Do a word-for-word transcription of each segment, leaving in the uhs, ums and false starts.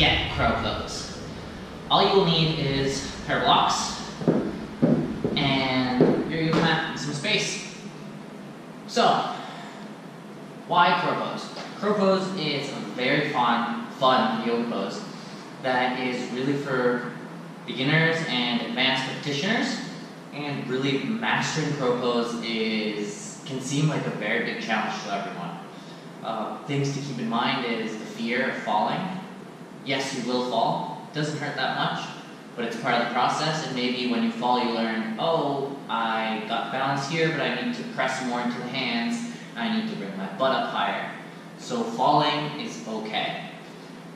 get crow pose. All you will need is a pair of blocks, and you're gonna have some space. So, why crow pose? Crow pose is a very fun, fun yoga pose that is really for beginners and advanced practitioners, and really mastering crow pose is, can seem like a very big challenge to everyone. Uh, things to keep in mind is the fear of falling. Yes, you will fall. It doesn't hurt that much, but it's part of the process, and maybe when you fall you learn, oh, I got balance here, but I need to press more into the hands, I need to bring my butt up higher. So falling is okay.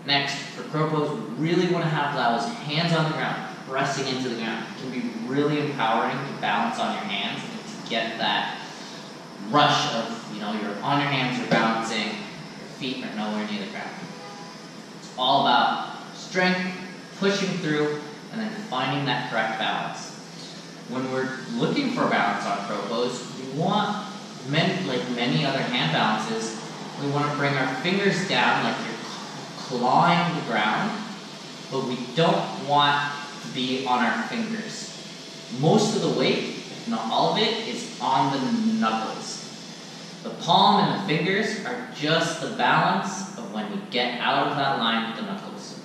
Next, for crow pose, we really want to have those hands on the ground, pressing into the ground. It can be really empowering to balance on your hands and to get that rush of, you know, you're on your hands, you're balancing, your feet are nowhere near the ground. It's all about strength, pushing through, and then finding that correct balance. When we're looking for balance on crow pose, we want, many, like many other hand balances, we want to bring our fingers down like you're clawing the ground, but we don't want to be on our fingers. Most of the weight, if not all of it, is on the knuckles. The palm and the fingers are just the balance of when we get out of that line with the knuckles.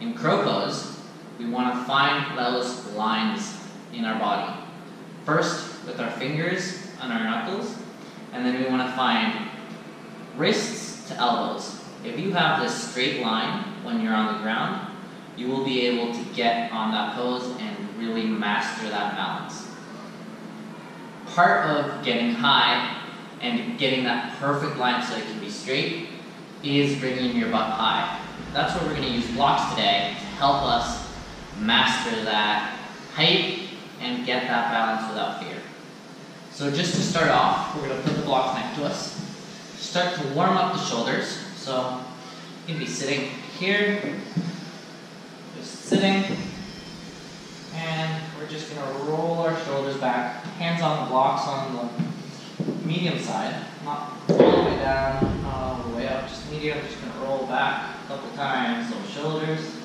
In crow pose, we want to find those lines in our body. First with our fingers on our knuckles, and then we want to find wrists to elbows. If you have this straight line when you're on the ground, you will be able to get on that pose and really master that balance. Part of getting high and getting that perfect line so it can be straight is bringing your butt high. That's what we're going to use blocks today to help us master that height and get that balance without fear. So just to start off, we're going to put the blocks next to us. Start to warm up the shoulders. So you can be sitting here, just sitting, and we're just going to roll our shoulders back, hands on the blocks on the medium side, not all the way down, not all the way up, just medium. Just going to roll back a couple times, those shoulders,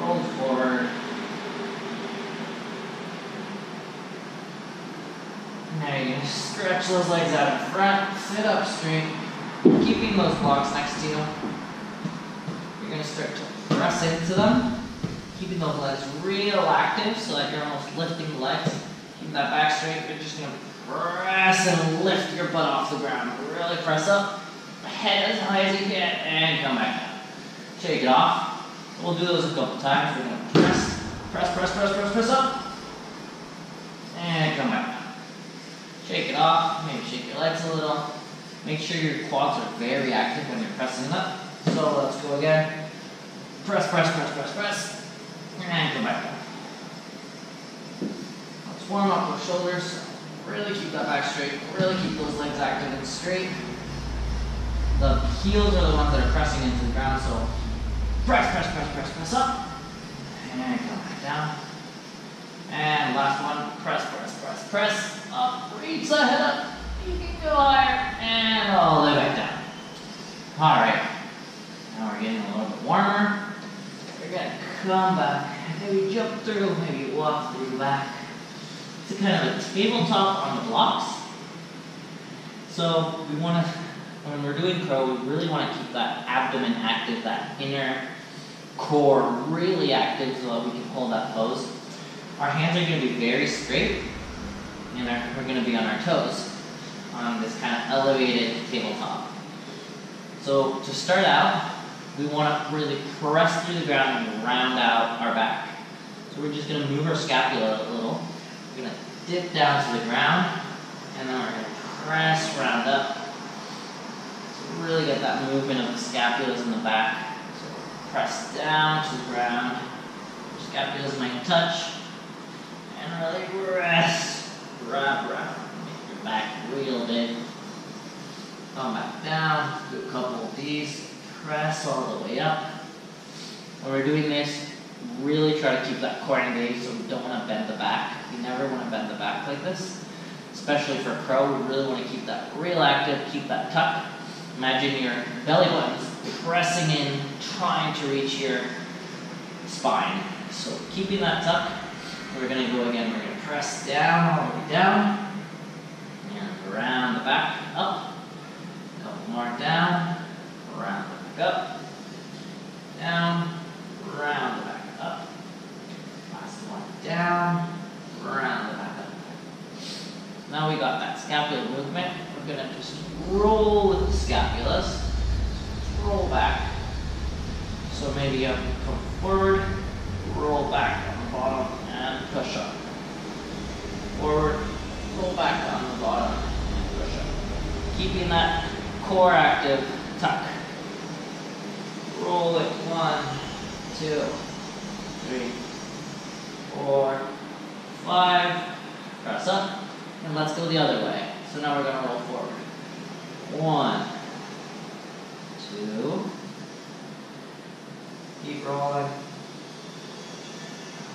roll forward, and now you're going to stretch those legs out in front, sit up straight, keeping those blocks next to you. You're going to start to press into them, keeping those legs real active so that you're almost lifting the legs. Keep that back straight, you're just going to press and lift your butt off the ground. Really press up, head as high as you can, and come back down. Shake it off. We'll do those a couple times. We're going to press, press, press, press, press, press up, and come back down. Shake it off, maybe shake your legs a little. Make sure your quads are very active when you're pressing up. So let's go again. Press, press, press, press, press. And go back down. Let's warm up those shoulders. Really keep that back straight. Really keep those legs active and straight. The heels are the ones that are pressing into the ground. So press, press, press, press, press up. And come back down. And last one. Press, press, press, press. Up. Reach the head up. You can go higher, and all the way back down. All right, now we're getting a little bit warmer. We're gonna come back, maybe jump through, maybe walk through back. It's a kind of a tabletop on the blocks. So we wanna, when we're doing crow, we really wanna keep that abdomen active, that inner core really active so that we can hold that pose. Our hands are gonna be very straight, and our, we're gonna be on our toes, on this kind of elevated tabletop. So to start out, we want to really press through the ground and round out our back. So we're just going to move our scapula a little. We're going to dip down to the ground, and then we're going to press round up. So really get that movement of the scapulas in the back. So press down to the ground. Scapulas might touch, and really rest, wrap around. Back real big. Come back down. Do a couple of these. Press all the way up. When we're doing this, really try to keep that core engaged so we don't want to bend the back. You never want to bend the back like this. Especially for crow, we really want to keep that real active, keep that tuck. Imagine your belly button's pressing in, trying to reach your spine. So keeping that tuck, we're going to go again. We're going to press down, all the way down, and around the back, up, a couple more down, around the back, up, down, around the back, up, last one, down, around the back, up. Now we got that scapular movement. We're going to just roll with the scapulas. Roll back. So maybe up, come forward, roll back on the bottom, and push up. Forward, roll back on the bottom, and push up. Keeping that core active, tuck. Roll it, one, two, three, four, five, press up, and let's go the other way. So now we're gonna roll forward. One, two, keep rolling,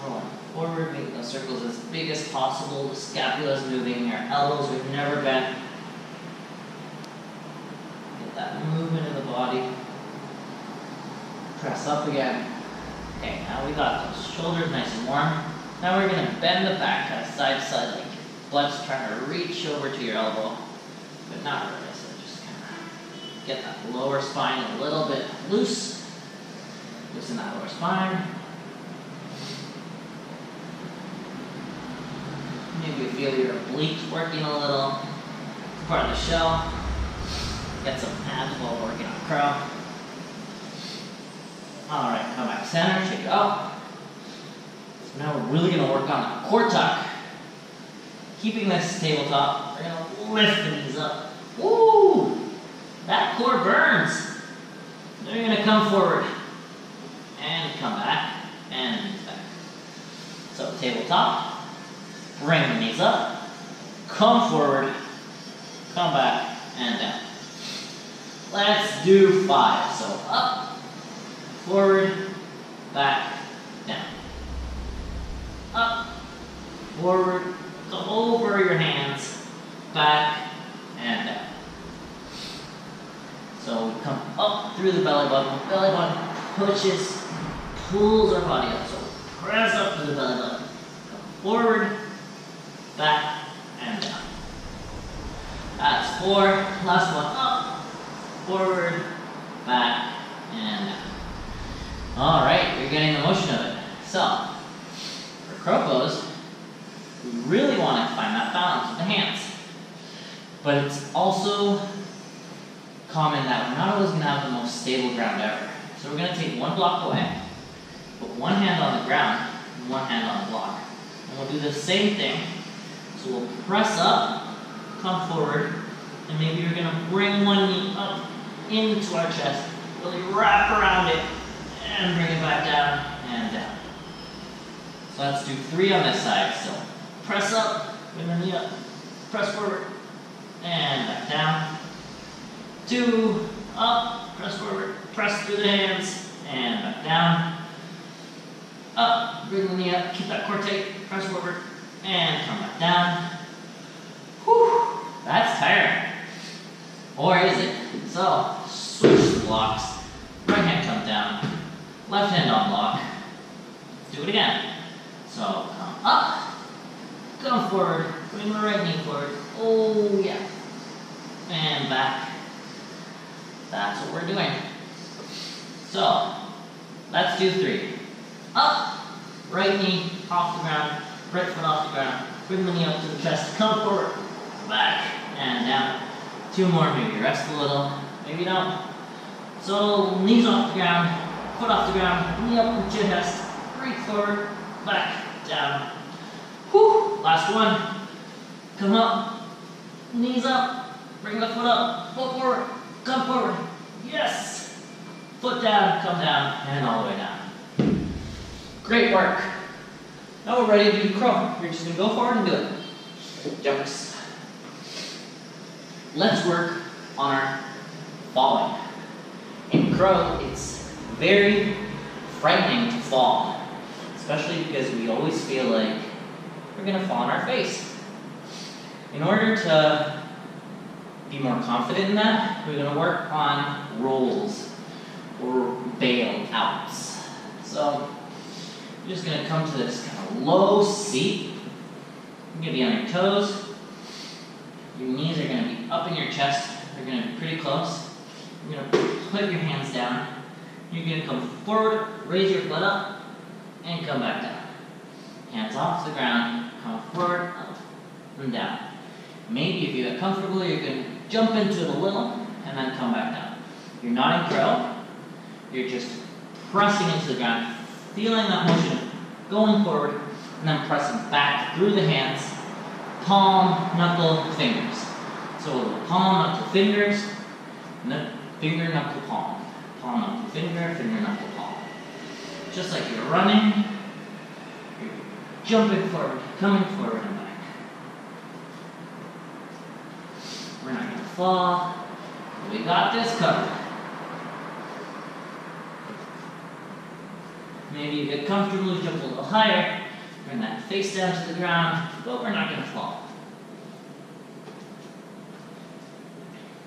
rolling forward, making those circles as big as possible, the scapula's moving, your elbows are never bent. Get that movement in the body, press up again. Okay, now we got those shoulders nice and warm. Now we're going to bend the back kind of side to side, like your blood's trying to reach over to your elbow, but not really. Get that lower spine a little bit loose. Loosen that lower spine. Maybe you feel your obliques working a little. It's part of the shell. Get some abs while working on crow. Alright, come back center, shake it up. So now we're really going to work on a core tuck. Keeping this tabletop, we're going to lift the knees up. Woo! That core burns. Then you're going to come forward and come back and back. So tabletop, bring the knees up, come forward, come back and down. Let's do five. So up, forward, back, down. Up, forward, go over your hands, back and down. So we come up through the belly button. The belly button pushes, pulls our body up. So press up through the belly button. Come forward, back, and down. That's four. Last one up, forward, back, and down. All right, you're getting the motion of it. So for crow pose, we really want to find that balance with the hands, but it's also common that we're not always going to have the most stable ground ever. So we're going to take one block away, put one hand on the ground, and one hand on the block. And we'll do the same thing. So we'll press up, come forward, and maybe you're going to bring one knee up into our chest, really wrap around it, and bring it back down, and down. So let's do three on this side. So press up, bring the knee up, press forward, and back down. Two, up, press forward, press through the hands, and back down. Up, bring the knee up, keep that core tight, press forward, and come back down. Whew, that's tiring. Or is it? So, switch the blocks. Right hand comes down, left hand on block. Do it again. So, come up, come forward, bring the right knee forward. Oh, yeah. And back. That's what we're doing. So, let's do three. Up, right knee off the ground, right foot off the ground, bring the knee up to the chest, come forward, back, and down. Two more, maybe rest a little, maybe don't. So, knees off the ground, foot off the ground, knee up to the chest, breathe forward, back, down. Whew, last one. Come up, knees up, bring the foot up, foot forward. Come forward, yes! Foot down, come down, and all the way down. Great work. Now we're ready to do crow. You're just gonna go forward and do it. Jumps. Let's work on our falling. In crow, it's very frightening to fall, especially because we always feel like we're gonna fall on our face. In order to be more confident in that, we're going to work on rolls. bailouts. So you're just going to come to this kind of low seat. You're going to be on your toes. Your knees are going to be up in your chest. They're going to be pretty close. You're going to put your hands down. You're going to come forward, raise your foot up, and come back down. Hands off the ground, come forward, up, and down. Maybe if you get comfortable, you can jump into it a little and then come back down. You're not in crow. You're just pressing into the ground, feeling that motion, going forward, and then pressing back through the hands, palm, knuckle, fingers. So we'll do palm, knuckle, fingers, finger, knuckle, palm. Palm, knuckle, finger, finger, knuckle, palm. Just like you're running, you're jumping forward, coming forward, and back. We're not going to fall. We got this covered. Maybe you get comfortable, you jump a little higher, bring that face down to the ground, but we're not going to fall.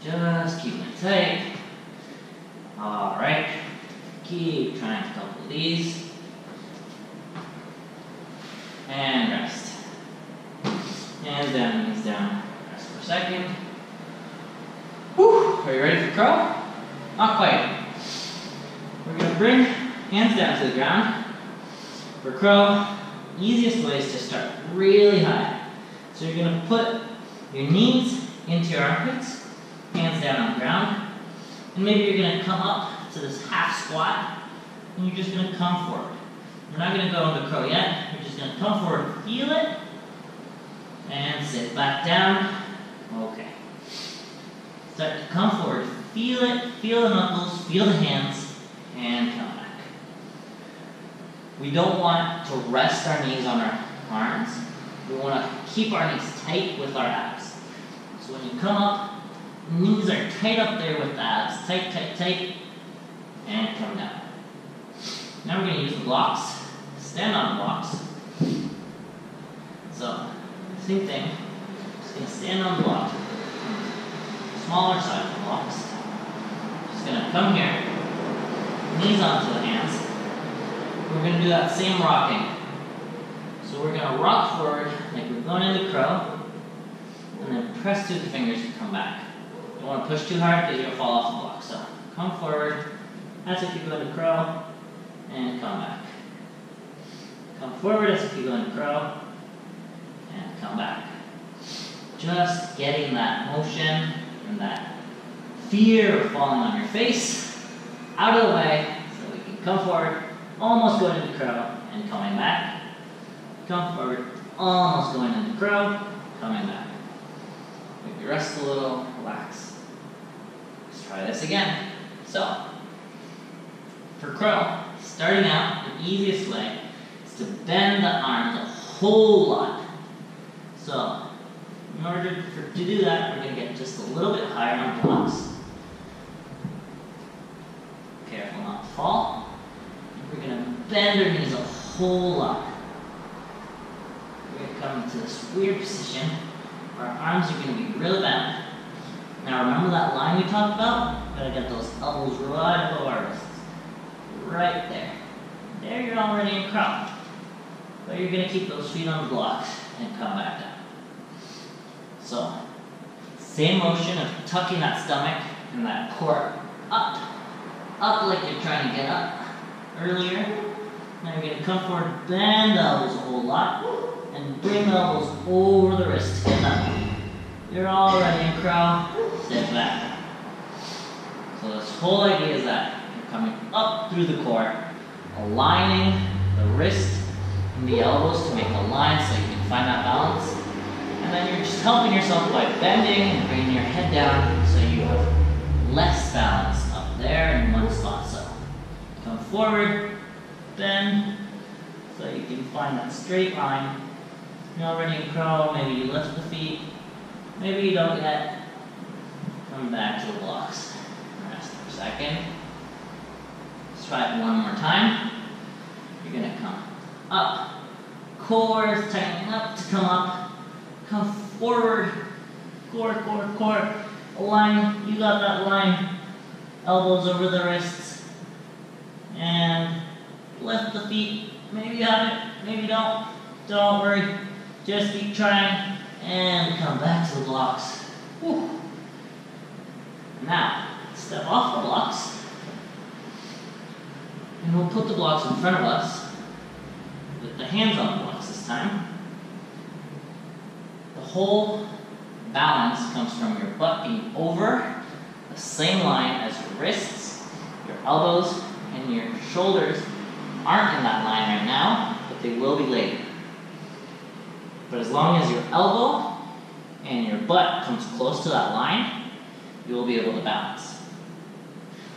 Just keep it tight. Alright. Keep trying a couple of these. And rest. And down, knees down. Rest for a second. Woo! Are you ready for crow? Not quite. We're going to bring hands down to the ground. For crow, easiest way is to start really high. So you're going to put your knees into your armpits, hands down on the ground, and maybe you're going to come up to this half squat, and you're just going to come forward. We're not going to go into crow yet. You're just going to come forward, feel it, and sit back down. Okay. Start to come forward, feel it, feel the knuckles, feel the hands, and come back. We don't want to rest our knees on our arms. We want to keep our knees tight with our abs. So when you come up, knees are tight up there with the abs. Tight, tight, tight, and come down. Now we're going to use the blocks. Stand on the blocks. So, same thing. Just going to stand on the block. Smaller side of the blocks. Just going to come here, knees onto the hands. We're going to do that same rocking. So we're going to rock forward like we're going into crow, and then press through the fingers to come back. Don't want to push too hard because you'll fall off the block. So come forward, as if you go into crow, and come back. Come forward as if you go into crow, and come back. Just getting that motion and that fear of falling on your face out of the way so we can come forward, almost going into crow, and coming back. Come forward, almost going into crow, coming back. Maybe rest a little, relax. Let's try this again. So, for crow, starting out, the easiest way is to bend the arms a whole lot. So, in order for, to do that, we're going to get just a little bit higher on blocks. Careful not to fall. We're going to bend our knees a whole lot. We're going to come into this weird position. Our arms are going to be really bent. Now remember that line we talked about? We're going to get those elbows right above our wrists. Right there. There you're already in crow. But you're going to keep those feet on the blocks and come back down. So, same motion of tucking that stomach and that core up, up like you're trying to get up earlier. Now you're going to come forward, bend the elbows a whole lot, and bring the elbows over the wrist to get up. You're already in crow, sit back. So this whole idea is that you're coming up through the core, aligning the wrist and the elbows to make a line so you can find that balance. And then you're just helping yourself by bending and bringing your head down so you have less balance up there in one spot. So come forward, bend, so you can find that straight line. You're already in crow, maybe you lift the feet, maybe you don't yet. Come back to the blocks. Rest for a second. Let's try it one more time. You're going to come up. Core is tightening up to come up. Come forward, core, core, core, line, you got that line, elbows over the wrists, keep, maybe up, maybe don't, don't worry, just keep trying, and come back to the blocks. Whew. Now, step off the blocks, and we'll put the blocks in front of us, with the hands on the blocks this time. The whole balance comes from your butt being over the same line as your wrists, your elbows, and your shoulders aren't in that line right now, but they will be later. But as long as your elbow and your butt comes close to that line, you will be able to balance.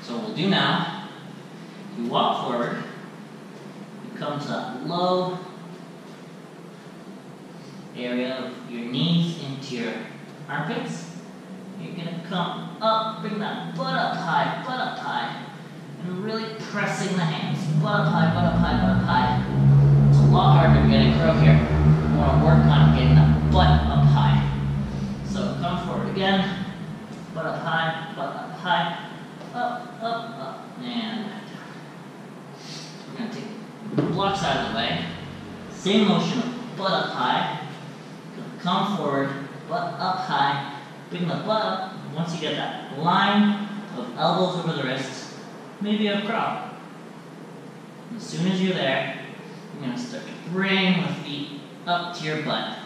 So what we'll do now, you walk forward, you come to that low area of your knees into your armpits. You're gonna come up, bring that butt up high, butt up high, and really pressing the hands. Butt up high, butt up high, butt up high. It's a lot harder to get a curl here. You want to work on getting that butt up high. So come forward again. Butt up high, butt up high, up, up, up, and back down. We're gonna take the blocks out of the way. Same motion of butt up high. Come forward, butt up high. Bring the butt up. Once you get that line of elbows over the wrists, maybe a crawl. As soon as you're there, you're going to start to bring the feet up to your butt.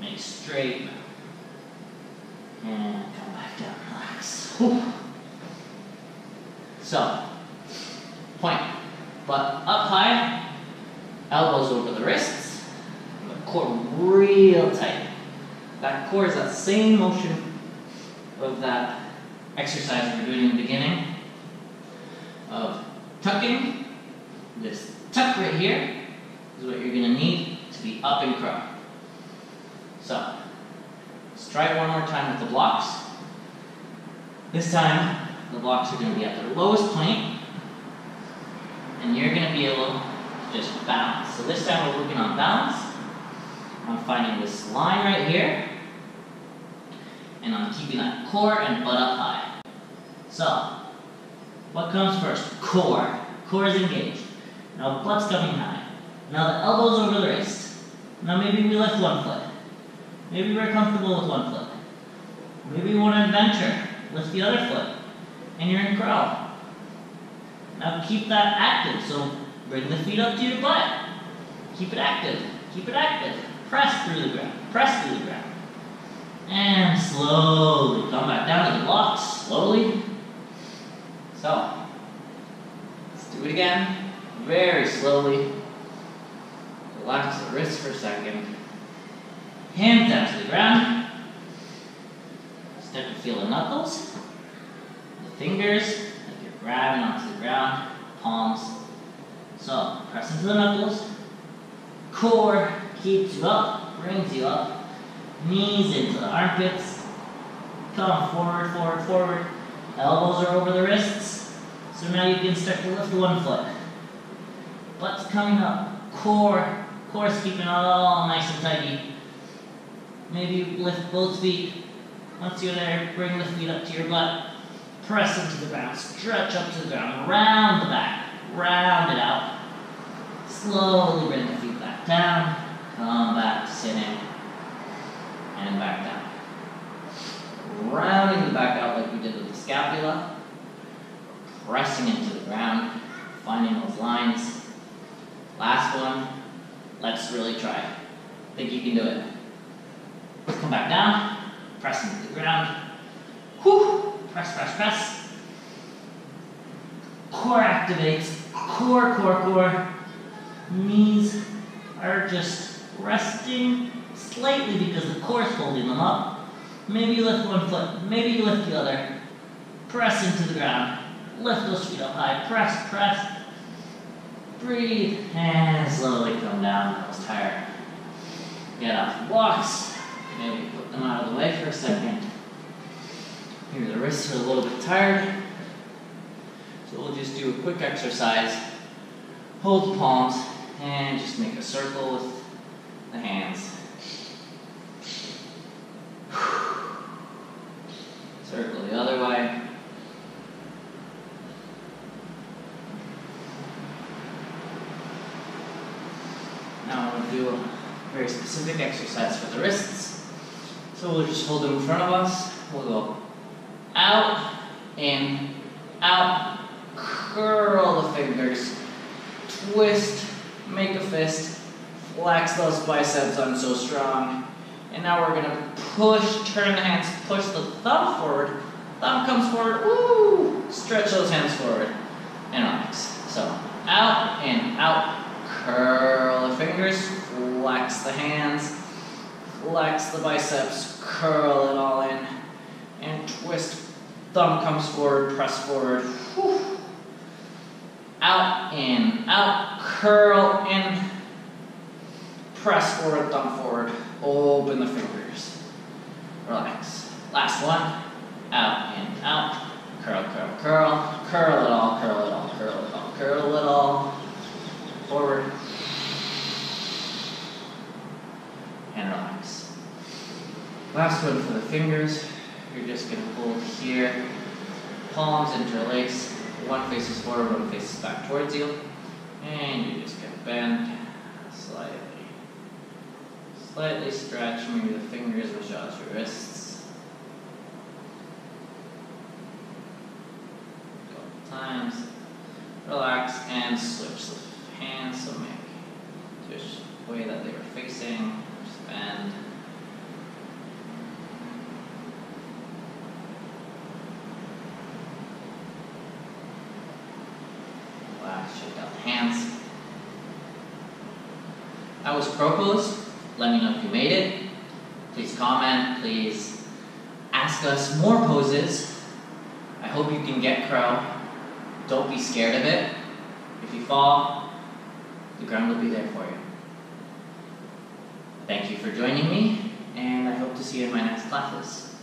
Make straight. And come back down, relax. Whew. So, point. Butt up high, elbows over the wrists, the core real tight. That core is that same motion of that exercise we were doing in the beginning. Of tucking, this tuck right here is what you're going to need to be up and crow. So, let's try it one more time with the blocks. This time, the blocks are going to be at their lowest point, and you're going to be able to just balance. So this time we're working on balance. I'm finding this line right here, and I'm keeping that core and butt up high. So, what comes first? Core. Core is engaged. Now butt's coming high. Now the elbows over the wrist. Now maybe we lift one foot. Maybe we're comfortable with one foot. Maybe we want to adventure. Lift the other foot. And you're in crow. Now keep that active. So bring the feet up to your butt. Keep it active. Keep it active. Press through the ground. Press through the ground. And slowly come back down to the blocks. Slowly. So, let's do it again, very slowly. Relax the wrists for a second. Hands down to the ground. Start to feel the knuckles, the fingers, like you're grabbing onto the ground, palms. So, press into the knuckles. Core keeps you up, brings you up. Knees into the armpits. Come forward, forward, forward. Elbows are over the wrists, so now you can start to lift one foot. Butt's coming up, core, core's keeping it all nice and tidy. Maybe lift both feet. Once you're there, bring the feet up to your butt. Press into the ground, stretch up to the ground, round the back, round it out. Slowly bring the feet back down, come back to sitting, and back down. Rounding the back out like we did with the scapula, pressing into the ground, finding those lines. Last one, let's really try. I think you can do it. Let's come back down, press into the ground. Whew, press, press, press. Core activates, core, core, core. Knees are just resting slightly because the core is holding them up. Maybe you lift one foot, maybe you lift the other. Press into the ground. Lift those feet up high. Press, press. Breathe. And slowly come down. I was tired. Get off the blocks. Maybe put them out of the way for a second. Maybe the wrists are a little bit tired. So we'll just do a quick exercise. Hold the palms and just make a circle with the hands. Circle the other way. Now we're going to do a very specific exercise for the wrists. So we'll just hold them in front of us. We'll go out, in, out, curl the fingers, twist, make a fist, flex those biceps, I'm so strong. And now we're going to push, turn the hands, push the thumb forward, thumb comes forward, woo! Stretch those hands forward, and relax. So, out, in, out, curl the fingers, flex the hands, flex the biceps, curl it all in, and twist, thumb comes forward, press forward, woo! Out, in, out, curl in, press forward, thumb forward, open the fingers, relax. Last one, out, in, out, curl, curl, curl, curl it all, curl it all, curl it all, curl it all, forward, and relax. Last one for the fingers, you're just going to hold here, palms interlace, one faces forward, one faces back towards you, and you're just going to bend slightly. Slightly stretch, maybe the fingers, massage your wrists. A couple times. Relax and switch the hands, so maybe switch the way that they were facing. Just bend. Relax, shake out the hands. That was Propolis. Let me know if you made it. Please comment, please ask us more poses. I hope you can get crow. Don't be scared of it. If you fall, the ground will be there for you. Thank you for joining me, and I hope to see you in my next classes.